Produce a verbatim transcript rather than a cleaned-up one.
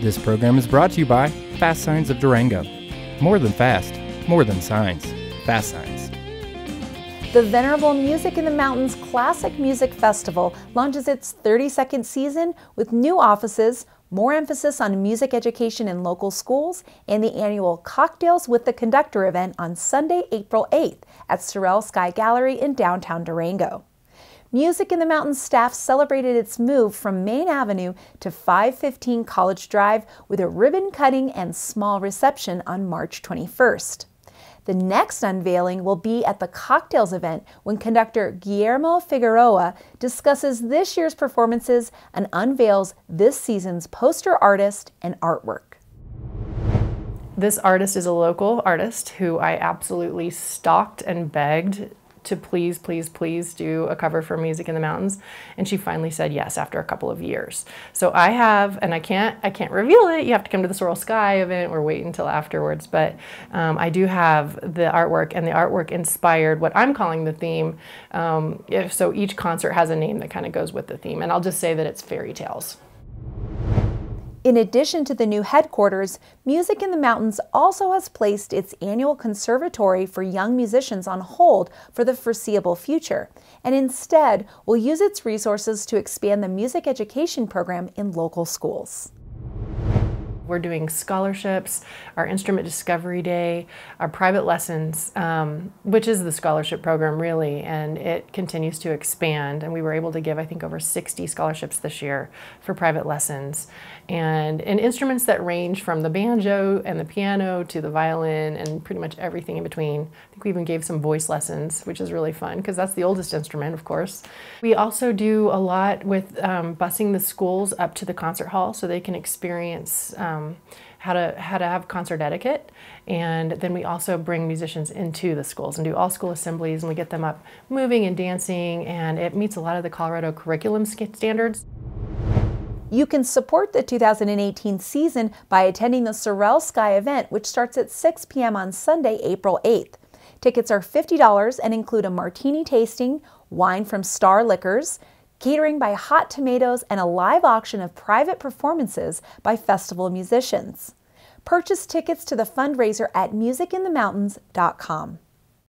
This program is brought to you by Fast Signs of Durango. More than fast, more than signs. Fast Signs. The venerable Music in the Mountains Classic Music Festival launches its thirty-second season with new offices, more emphasis on music education in local schools, and the annual Cocktails with the Conductor event on Sunday, April eighth at Sorrel Sky Gallery in downtown Durango. Music in the Mountains staff celebrated its move from Main Avenue to five fifteen College Drive with a ribbon cutting and small reception on March twenty-first. The next unveiling will be at the Cocktails event when conductor Guillermo Figueroa discusses this year's performances and unveils this season's poster artist and artwork. This artist is a local artist who I absolutely stalked and begged to please, please, please do a cover for Music in the Mountains. And she finally said yes after a couple of years. So I have, and I can't, I can't reveal it. You have to come to the Sorrel Sky event or wait until afterwards. But um, I do have the artwork, and the artwork inspired what I'm calling the theme. Um, if, so each concert has a name that kind of goes with the theme. And I'll just say that it's fairy tales. In addition to the new headquarters, Music in the Mountains also has placed its annual conservatory for young musicians on hold for the foreseeable future, and instead will use its resources to expand the music education program in local schools. We're doing scholarships, our instrument discovery day, our private lessons, um, which is the scholarship program really, and it continues to expand. And we were able to give, I think, over sixty scholarships this year for private lessons. And in instruments that range from the banjo and the piano to the violin and pretty much everything in between. I think we even gave some voice lessons, which is really fun because that's the oldest instrument, of course. We also do a lot with um, busing the schools up to the concert hall so they can experience um, how to how to have concert etiquette. And then we also bring musicians into the schools and do all school assemblies, and we get them up moving and dancing, and it meets a lot of the Colorado curriculum standards. You can support the two thousand eighteen season by attending the Sorrel Sky event, which starts at six p m on Sunday, April eighth. Tickets are fifty dollars and include a martini tasting, wine from Star Liquors, catering by Hot Tomatoes, and a live auction of private performances by festival musicians. Purchase tickets to the fundraiser at music in the mountains dot com.